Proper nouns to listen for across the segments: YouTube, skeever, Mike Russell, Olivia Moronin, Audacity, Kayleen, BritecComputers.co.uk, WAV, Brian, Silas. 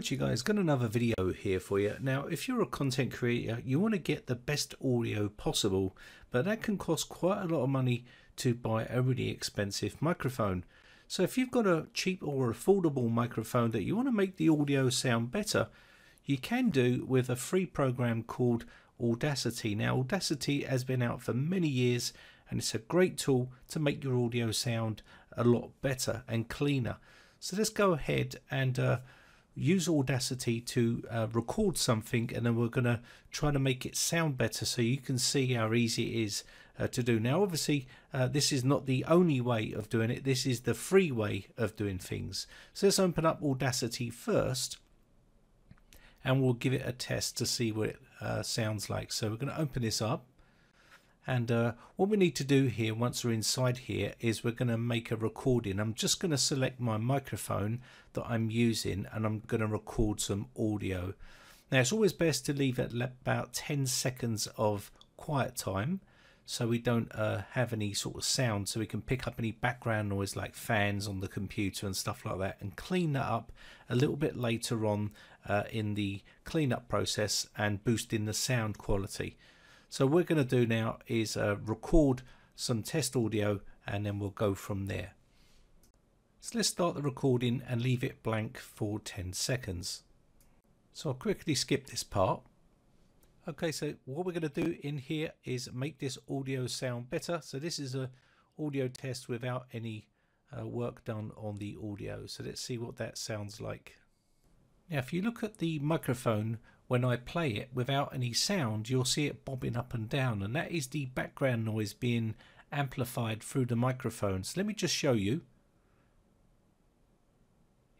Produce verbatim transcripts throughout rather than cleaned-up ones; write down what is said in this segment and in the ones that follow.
What you guys, got another video here for you. Now if you're a content creator, you want to get the best audio possible, but that can cost quite a lot of money to buy a really expensive microphone. So if you've got a cheap or affordable microphone that you want to make the audio sound better, you can do with a free program called Audacity. Now Audacity has been out for many years and it's a great tool to make your audio sound a lot better and cleaner. So let's go ahead and uh, use Audacity to uh, record something, and then we're going to try to make it sound better so you can see how easy it is uh, to do. Now obviously uh, this is not the only way of doing it, this is the free way of doing things. So let's open up Audacity first and we'll give it a test to see what it uh, sounds like. So we're going to open this up, and uh, what we need to do here once we're inside here is we're going to make a recording. I'm just going to select my microphone that I'm using and I'm going to record some audio. Now it's always best to leave at about ten seconds of quiet time so we don't uh, have any sort of sound, so we can pick up any background noise like fans on the computer and stuff like that, and clean that up a little bit later on uh, in the cleanup process and boosting the sound quality. So what we're going to do now is uh, record some test audio and then we'll go from there. So let's start the recording and leave it blank for ten seconds. So I'll quickly skip this part. Okay, so what we're going to do in here is make this audio sound better. So this is an audio test without any uh, work done on the audio. So let's see what that sounds like. Now if you look at the microphone, when I play it without any sound, you'll see it bobbing up and down, and that is the background noise being amplified through the microphone. So let me just show you.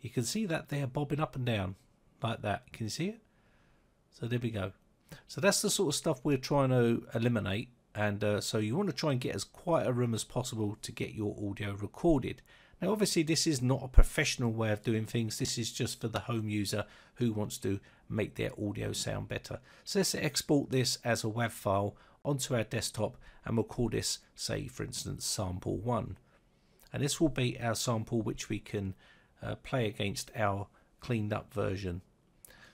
You can see that they're bobbing up and down like that. Can you see it? So there we go. So that's the sort of stuff we're trying to eliminate, and uh, so you want to try and get as quiet a room as possible to get your audio recorded. Now obviously this is not a professional way of doing things, this is just for the home user who wants to make their audio sound better. So let's export this as a W A V file onto our desktop and we'll call this, say for instance, sample one. And this will be our sample which we can uh, play against our cleaned up version.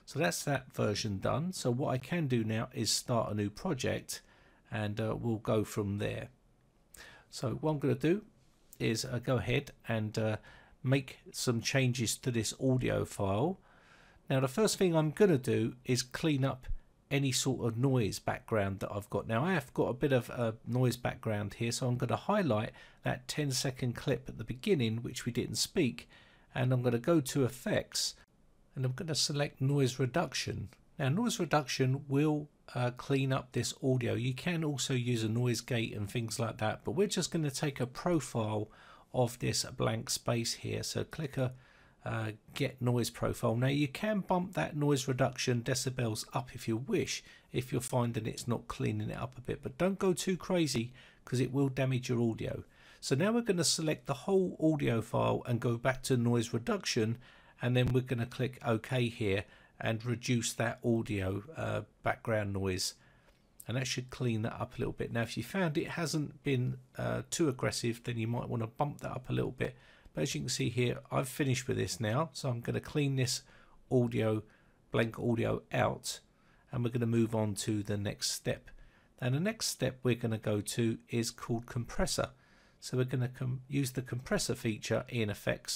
So that's that version done. So what I can do now is start a new project, and uh, we'll go from there. So what I'm going to do is uh, go ahead and uh, make some changes to this audio file. Now the first thing I'm going to do is clean up any sort of noise background that I've got. Now I have got a bit of a noise background here, so I'm going to highlight that ten second clip at the beginning which we didn't speak, and I'm going to go to effects and I'm going to select noise reduction. Now noise reduction will Uh, clean up this audio. You can also use a noise gate and things like that, but we're just going to take a profile of this blank space here. So click a uh, get noise profile. Now you can bump that noise reduction decibels up if you wish, if you're finding it's not cleaning it up a bit, but don't go too crazy because it will damage your audio. So now we're going to select the whole audio file and go back to noise reduction, and then we're going to click OK here and reduce that audio uh, background noise, and that should clean that up a little bit. Now if you found it hasn't been uh, too aggressive, then you might want to bump that up a little bit, but as you can see here, I've finished with this now, so I'm going to clean this audio, blank audio out, and we're going to move on to the next step. And the next step we're going to go to is called compressor. So we're going to com use the compressor feature in effects.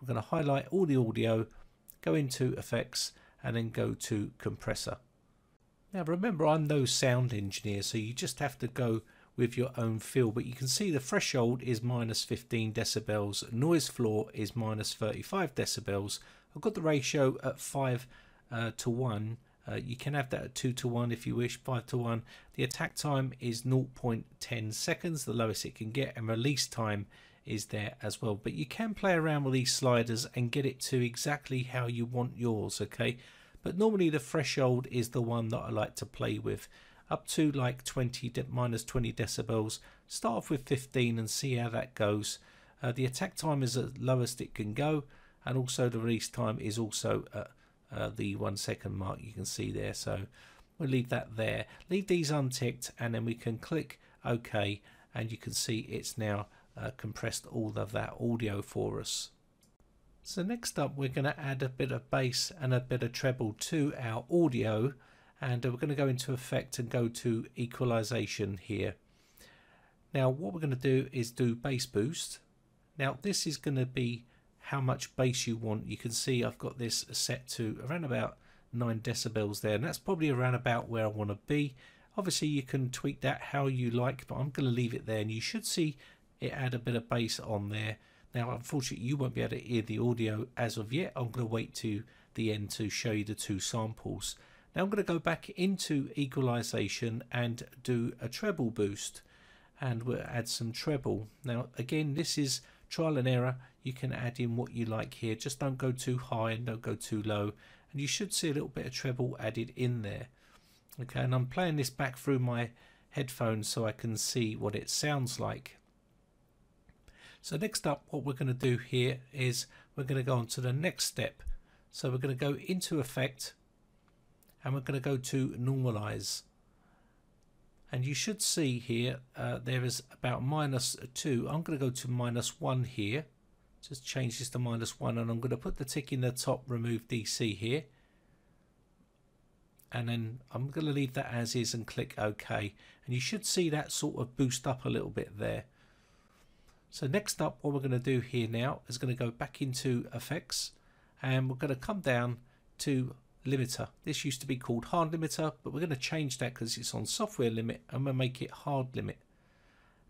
We're going to highlight all the audio, go into effects, and then go to compressor. Now remember, I'm no sound engineer, so you just have to go with your own feel, but you can see the threshold is minus fifteen decibels, noise floor is minus thirty-five decibels. I've got the ratio at five uh, to one. Uh, you can have that at two to one if you wish, five to one. The attack time is zero point one zero seconds, the lowest it can get, and release time is there as well, but you can play around with these sliders and get it to exactly how you want yours, okay? But normally the threshold is the one that I like to play with, up to like minus twenty decibels. Start off with fifteen and see how that goes. Uh, the attack time is the lowest it can go, and also the release time is also at uh, the one second mark, you can see there. So we'll leave that there, leave these unticked, and then we can click OK, and you can see it's now Uh, compressed all of that audio for us. So next up we're going to add a bit of bass and a bit of treble to our audio, and we're going to go into effect and go to equalization here. Now what we're going to do is do bass boost. Now this is going to be how much bass you want. You can see I've got this set to around about nine decibels there, and that's probably around about where I want to be. Obviously you can tweak that how you like, but I'm going to leave it there, and you should see it add a bit of bass on there. Now unfortunately you won't be able to hear the audio as of yet. I'm going to wait to the end to show you the two samples. Now I'm going to go back into equalization and do a treble boost, and we'll add some treble. Now again, this is trial and error. You can add in what you like here, just don't go too high and don't go too low, and you should see a little bit of treble added in there. Okay, and I'm playing this back through my headphones so I can see what it sounds like. So next up what we're going to do here is we're going to go on to the next step. So we're going to go into effect and we're going to go to normalize, and you should see here uh, there is about minus two. I'm going to go to minus one here, just change this to minus one, and I'm going to put the tick in the top, remove D C here, and then I'm going to leave that as is and click OK, and you should see that sort of boost up a little bit there. So next up what we're going to do here now is going to go back into effects, and we're going to come down to limiter. This used to be called hard limiter, but we're going to change that because it's on software limit, and we'll make it hard limit.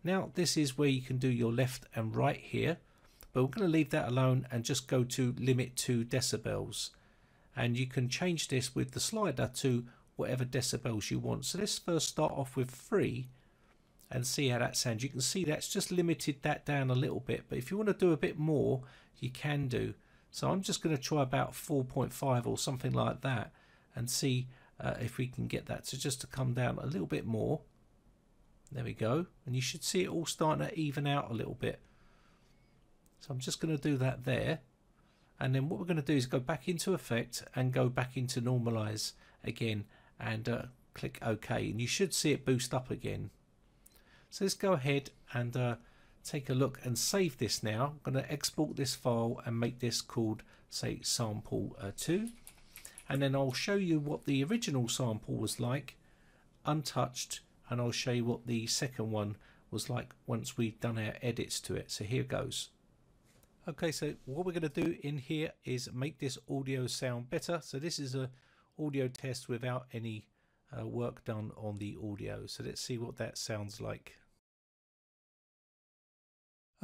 Now this is where you can do your left and right here, but we're going to leave that alone and just go to limit to decibels, and you can change this with the slider to whatever decibels you want. So let's first start off with three and see how that sounds. You can see that's just limited that down a little bit, but if you want to do a bit more you can do. So I'm just going to try about four point five or something like that and see uh, if we can get that. So just to come down a little bit more, there we go, and you should see it all starting to even out a little bit. So I'm just going to do that there, and then what we're going to do is go back into effect and go back into normalize again and uh, click OK, and you should see it boost up again. So let's go ahead and uh, take a look and save this now. I'm going to export this file and make this called, say, sample uh, two, and then I'll show you what the original sample was like untouched, and I'll show you what the second one was like once we've done our edits to it. So here goes. Okay, so what we're going to do in here is make this audio sound better. So this is a audio test without any uh, work done on the audio, so let's see what that sounds like.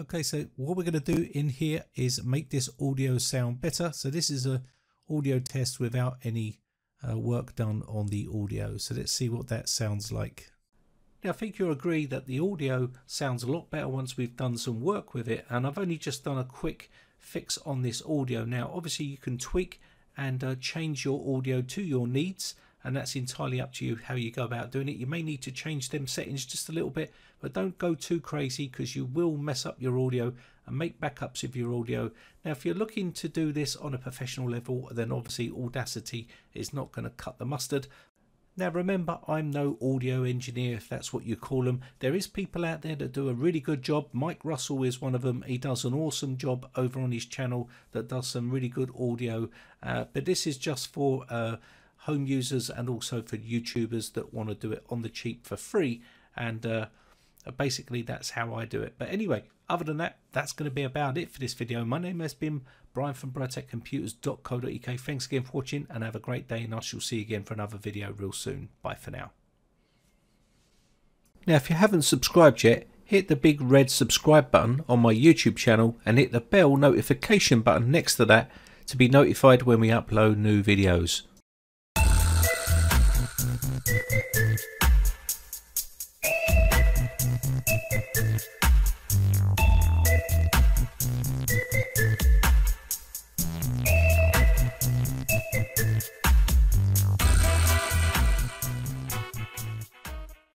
Okay, so what we're going to do in here is make this audio sound better. So this is a audio test without any uh, work done on the audio, so let's see what that sounds like. Now I think you'll agree that the audio sounds a lot better once we've done some work with it, and I've only just done a quick fix on this audio. Now obviously you can tweak and uh, change your audio to your needs, and that's entirely up to you how you go about doing it. You may need to change them settings just a little bit, but don't go too crazy because you will mess up your audio and make backups of your audio. Now if you're looking to do this on a professional level, then obviously Audacity is not going to cut the mustard. Now remember, I'm no audio engineer, if that's what you call them. There is people out there that do a really good job. Mike Russell is one of them. He does an awesome job over on his channel that does some really good audio, uh, but this is just for uh, home users and also for YouTubers that want to do it on the cheap for free, and uh, basically that's how I do it. But anyway, other than that, that's going to be about it for this video. My name has been Brian from Britec Computers dot co dot U K. Thanks again for watching, and have a great day, and I shall see you again for another video real soon. Bye for now. Now if you haven't subscribed yet, hit the big red subscribe button on my YouTube channel and hit the bell notification button next to that to be notified when we upload new videos.